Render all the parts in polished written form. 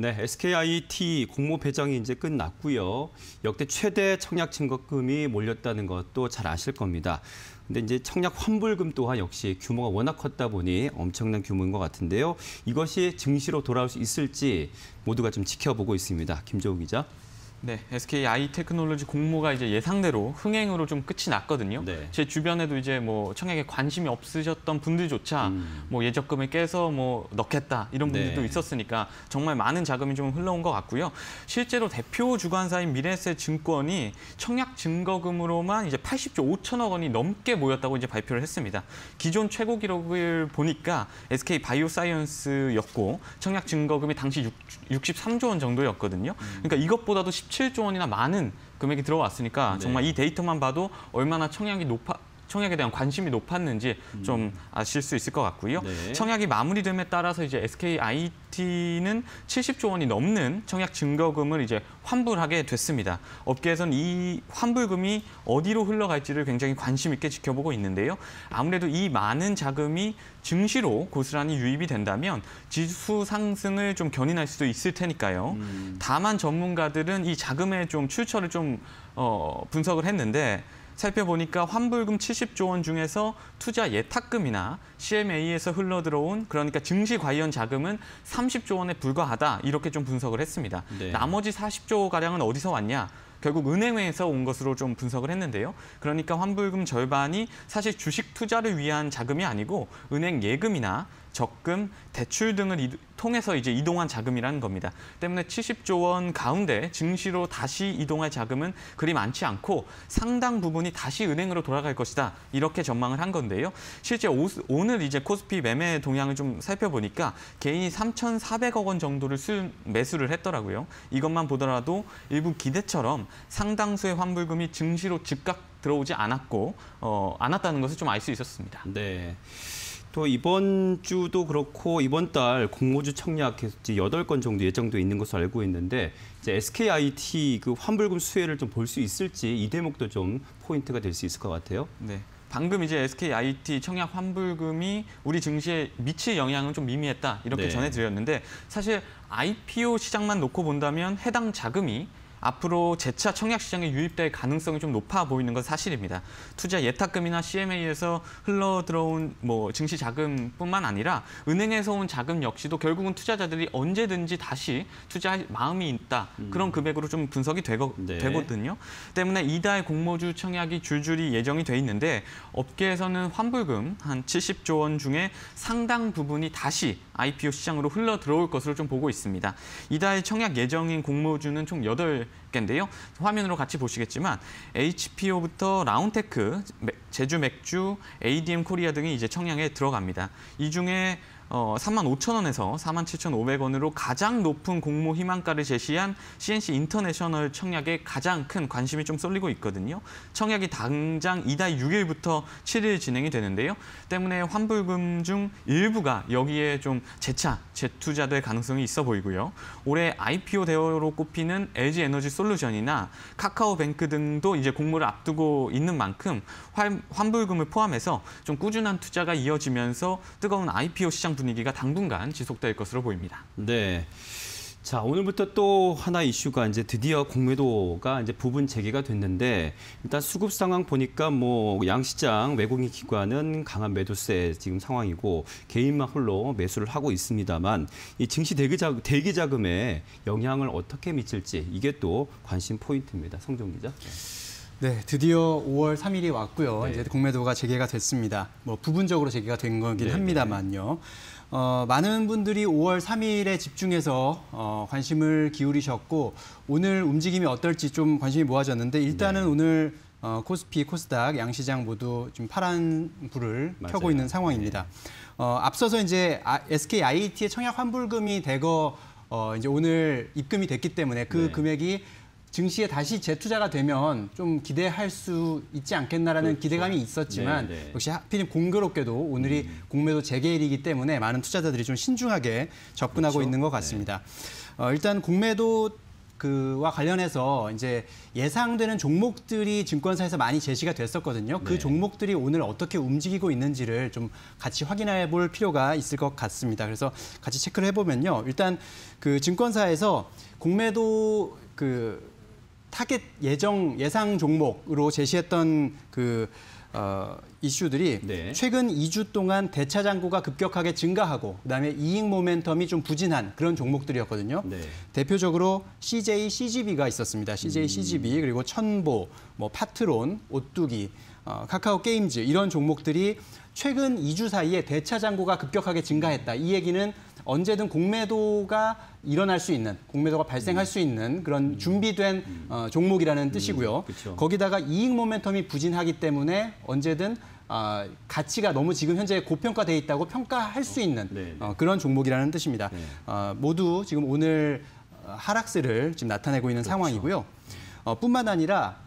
네, SKIET 공모 배정이 이제 끝났고요. 역대 최대 청약 증거금이 몰렸다는 것도 잘 아실 겁니다. 근데 이제 청약 환불금 또한 역시 규모가 워낙 컸다 보니 엄청난 규모인 것 같은데요. 이것이 증시로 돌아올 수 있을지 모두가 좀 지켜보고 있습니다. 김종호 기자. 네, SK아이테크놀로지 공모가 이제 예상대로 흥행으로 좀 끝이 났거든요. 네. 제 주변에도 이제 뭐 청약에 관심이 없으셨던 분들조차 뭐 예적금을 깨서 뭐 넣겠다 이런 분들도 네. 있었으니까 정말 많은 자금이 좀 흘러온 것 같고요. 실제로 대표 주관사인 미래에셋증권이 청약 증거금으로만 이제 80조 5천억 원이 넘게 모였다고 이제 발표를 했습니다. 기존 최고 기록을 보니까 SK 바이오사이언스였고 청약 증거금이 당시 63조 원 정도였거든요. 그러니까 이것보다도 17조 원이나 많은 금액이 들어왔으니까 네. 정말 이 데이터만 봐도 얼마나 청약에 대한 관심이 높았는지 좀 아실 수 있을 것 같고요. 네. 청약이 마무리됨에 따라서 이제 SKIET는 70조 원이 넘는 청약 증거금을 이제 환불하게 됐습니다. 업계에서는 이 환불금이 어디로 흘러갈지를 굉장히 관심 있게 지켜보고 있는데요. 아무래도 이 많은 자금이 증시로 고스란히 유입이 된다면 지수 상승을 좀 견인할 수도 있을 테니까요. 다만 전문가들은 이 자금의 좀 출처를 좀 분석을 했는데 살펴보니까 환불금 70조 원 중에서 투자 예탁금이나 CMA에서 흘러들어온 그러니까 증시 관련 자금은 30조 원에 불과하다 이렇게 좀 분석을 했습니다. 네. 나머지 40조가량은 어디서 왔냐? 결국 은행에서 온 것으로 좀 분석을 했는데요. 그러니까 환불금 절반이 사실 주식 투자를 위한 자금이 아니고 은행 예금이나 적금, 대출 등을 통해서 이제 이동한 자금이라는 겁니다. 때문에 70조 원 가운데 증시로 다시 이동할 자금은 그리 많지 않고 상당 부분이 다시 은행으로 돌아갈 것이다. 이렇게 전망을 한 건데요. 실제 오늘 이제 코스피 매매 동향을 좀 살펴보니까 개인이 3,400억 원 정도를 매수를 했더라고요. 이것만 보더라도 일부 기대처럼 상당수의 환불금이 증시로 즉각 들어오지 않았고 않았다는 것을 좀 알 수 있었습니다. 네. 또 이번 주도 그렇고 이번 달 공모주 청약 8건 정도 예정돼 있는 것으로 알고 있는데 이제 SKIET 그 환불금 수혜를 좀 볼 수 있을지 이 대목도 좀 포인트가 될 수 있을 것 같아요. 네. 방금 이제 SKIET 청약 환불금이 우리 증시에 미칠 영향은 좀 미미했다 이렇게 네. 전해드렸는데 사실 IPO 시장만 놓고 본다면 해당 자금이 앞으로 재차 청약 시장에 유입될 가능성이 좀 높아 보이는 건 사실입니다. 투자 예탁금이나 CMA에서 흘러 들어온 뭐 증시 자금뿐만 아니라 은행에서 온 자금 역시도 결국은 투자자들이 언제든지 다시 투자할 마음이 있다. 그런 금액으로 좀 분석이 되거든요. 때문에 이달 공모주 청약이 줄줄이 예정이 돼 있는데 업계에서는 환불금 한 70조 원 중에 상당 부분이 다시 IPO 시장으로 흘러 들어올 것으로 좀 보고 있습니다. 이달 청약 예정인 공모주는 총 8개인데요. 화면으로 같이 보시겠지만 HPO부터 라온테크, 제주맥주, ADM코리아 등이 이제 청약에 들어갑니다. 이 중에 35,000원에서 47,500원으로 가장 높은 공모 희망가를 제시한 CNC인터내셔널 청약에 가장 큰 관심이 좀 쏠리고 있거든요. 청약이 당장 이달 6일부터 7일 진행이 되는데요. 때문에 환불금 중 일부가 여기에 좀 재투자될 가능성이 있어 보이고요. 올해 IPO 대어로 꼽히는 LG에너지솔루션이나 카카오뱅크 등도 이제 공모를 앞두고 있는 만큼 환불금을 포함해서 좀 꾸준한 투자가 이어지면서 뜨거운 IPO 시장 분위기가 당분간 지속될 것으로 보입니다. 네. 자, 오늘부터 또 하나 이슈가 이제 드디어 공매도가 이제 부분 재개가 됐는데 일단 수급 상황 보니까 뭐 양시장 외국인 기관은 강한 매도세 지금 상황이고 개인만 홀로 매수를 하고 있습니다만 이 증시 대기 자금에 영향을 어떻게 미칠지 이게 또 관심 포인트입니다. 성종 기자. 네, 드디어 5월 3일이 왔고요. 네. 이제 공매도가 재개가 됐습니다. 뭐 부분적으로 재개가 된 거긴 네, 합니다만요. 많은 분들이 5월 3일에 집중해서 관심을 기울이셨고 오늘 움직임이 어떨지 좀 관심이 모아졌는데 일단은 네. 오늘 코스피, 코스닥 양시장 모두 좀 파란 불을 맞아요. 켜고 있는 상황입니다. 네. 앞서서 이제 SKIET의 청약 환불금이 대거 이제 오늘 입금이 됐기 때문에 그 네. 금액이 증시에 다시 재투자가 되면 좀 기대할 수 있지 않겠나라는 그렇죠. 기대감이 있었지만 네네. 역시 하필 공교롭게도 오늘이 공매도 재개일이기 때문에 많은 투자자들이 좀 신중하게 접근하고 그렇죠. 있는 것 같습니다. 일단 공매도 그와 관련해서 이제 예상되는 종목들이 증권사에서 많이 제시가 됐었거든요. 그 종목들이 오늘 어떻게 움직이고 있는지를 좀 같이 확인해 볼 필요가 있을 것 같습니다. 그래서 같이 체크를 해보면요. 일단 그 증권사에서 공매도 그 타겟 예상 종목으로 제시했던 그 이슈들이 최근 2주 동안 대차 잔고가 급격하게 증가하고 그다음에 이익 모멘텀이 좀 부진한 그런 종목들이었거든요. 대표적으로 CJ CGV가 있었습니다. CJ CGV 그리고 천보, 뭐 파트론, 오뚜기, 카카오게임즈 이런 종목들이 최근 2주 사이에 대차 잔고가 급격하게 증가했다. 이 얘기는 언제든 공매도가 일어날 수 있는, 공매도가 발생할 수 있는 그런 준비된 종목이라는 뜻이고요. 그쵸. 거기다가 이익 모멘텀이 부진하기 때문에 언제든 가치가 너무 지금 현재 고평가돼 있다고 평가할 수 있는 그런 종목이라는 뜻입니다. 모두 지금 오늘 하락세를 지금 나타내고 있는 상황이고요. 뿐만 아니라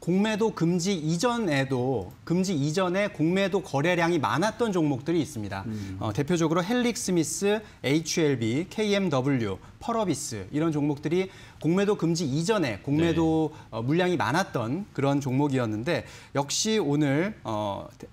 공매도 금지 이전에도 공매도 거래량이 많았던 종목들이 있습니다. 대표적으로 헬릭스미스, HLB, KMW, 펄어비스 이런 종목들이 공매도 금지 이전에 공매도 물량이 많았던 그런 종목이었는데 역시 오늘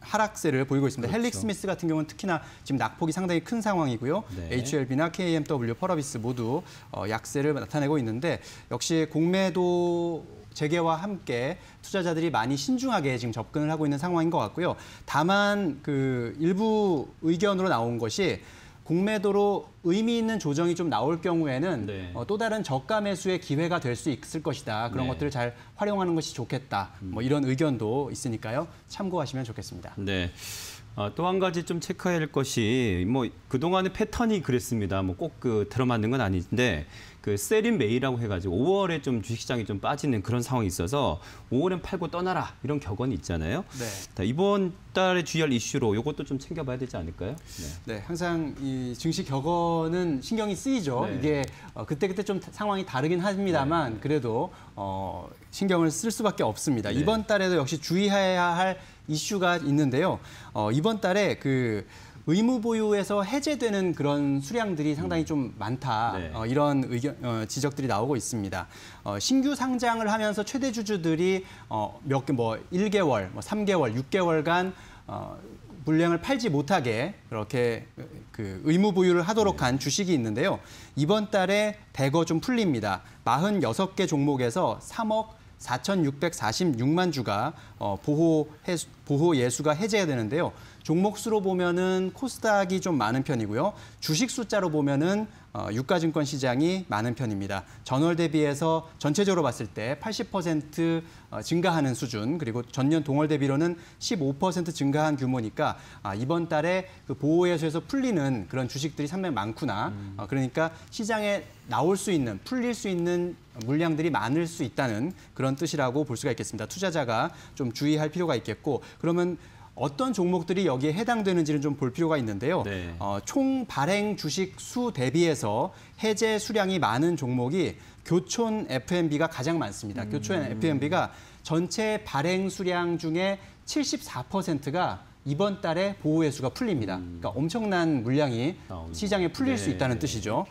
하락세를 보이고 있습니다. 그렇죠. 헬릭스미스 같은 경우는 특히나 지금 낙폭이 상당히 큰 상황이고요. HLB나 KMW, 펄어비스 모두 약세를 나타내고 있는데 역시 공매도 재개와 함께 투자자들이 많이 신중하게 지금 접근을 하고 있는 상황인 것 같고요. 다만 그 일부 의견으로 나온 것이 공매도로 의미 있는 조정이 좀 나올 경우에는 또 다른 저가 매수의 기회가 될 수 있을 것이다. 그런 것들을 잘 활용하는 것이 좋겠다. 뭐 이런 의견도 있으니까요. 참고하시면 좋겠습니다. 네. 또 한 가지 좀 체크해야 할 것이 뭐 그동안의 패턴이 그랬습니다. 뭐 꼭 그 들어맞는 건 아닌데 그 셀인 메이라고 해가지고 5월에 좀 주식시장이 좀 빠지는 그런 상황이 있어서 5월엔 팔고 떠나라 이런 격언이 있잖아요. 이번 달의 주요 이슈로 이것도 좀 챙겨봐야 되지 않을까요? 항상 이 증시 격언은 신경이 쓰이죠. 이게 그때그때 좀 상황이 다르긴 합니다만 그래도 신경을 쓸 수밖에 없습니다. 이번 달에도 역시 주의해야 할 이슈가 있는데요. 이번 달에 그 의무 보유에서 해제되는 그런 수량들이 상당히 좀 많다. 이런 지적들이 나오고 있습니다. 신규 상장을 하면서 최대 주주들이 몇 개, 뭐 1개월, 뭐 3개월, 6개월간 물량을 팔지 못하게 그렇게 그 의무 보유를 하도록 한 주식이 있는데요. 이번 달에 대거 좀 풀립니다. 46개 종목에서 3억 4,646만 주가 보호 예수가 해제가 되는데요. 종목 수로 보면은 코스닥이 좀 많은 편이고요. 주식 숫자로 보면은 유가증권 시장이 많은 편입니다. 전월 대비해서 전체적으로 봤을 때 80% 증가하는 수준, 그리고 전년 동월 대비로는 15% 증가한 규모니까 이번 달에 그 보호예수에서 풀리는 그런 주식들이 상당히 많구나. 그러니까 시장에 나올 수 있는, 풀릴 수 있는 물량들이 많을 수 있다는 그런 뜻이라고 볼 수가 있겠습니다. 투자자가 좀 주의할 필요가 있겠고, 그러면 어떤 종목들이 여기에 해당되는지는 좀 볼 필요가 있는데요. 총 발행 주식 수 대비해서 해제 수량이 많은 종목이 교촌 F&B가 가장 많습니다. 교촌 F&B가 전체 발행 수량 중에 74%가 이번 달에 보호예수가 풀립니다. 그러니까 엄청난 물량이 시장에 풀릴 수 있다는 뜻이죠.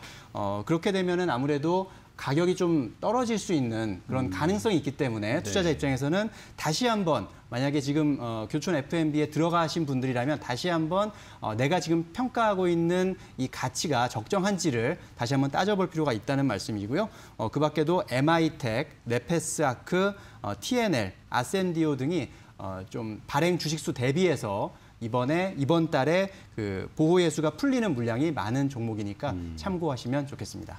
그렇게 되면은 아무래도 가격이 좀 떨어질 수 있는 그런 가능성이 있기 때문에 투자자 입장에서는 다시 한번 만약에 지금 교촌 F&B에 들어가신 분들이라면 다시 한번 내가 지금 평가하고 있는 이 가치가 적정한지를 다시 한번 따져볼 필요가 있다는 말씀이고요. 그 밖에도 엠아이텍, 네페스아크, TNL, 아센디오 등이 좀 발행 주식수 대비해서 이번 달에 그 보호예수가 풀리는 물량이 많은 종목이니까 참고하시면 좋겠습니다.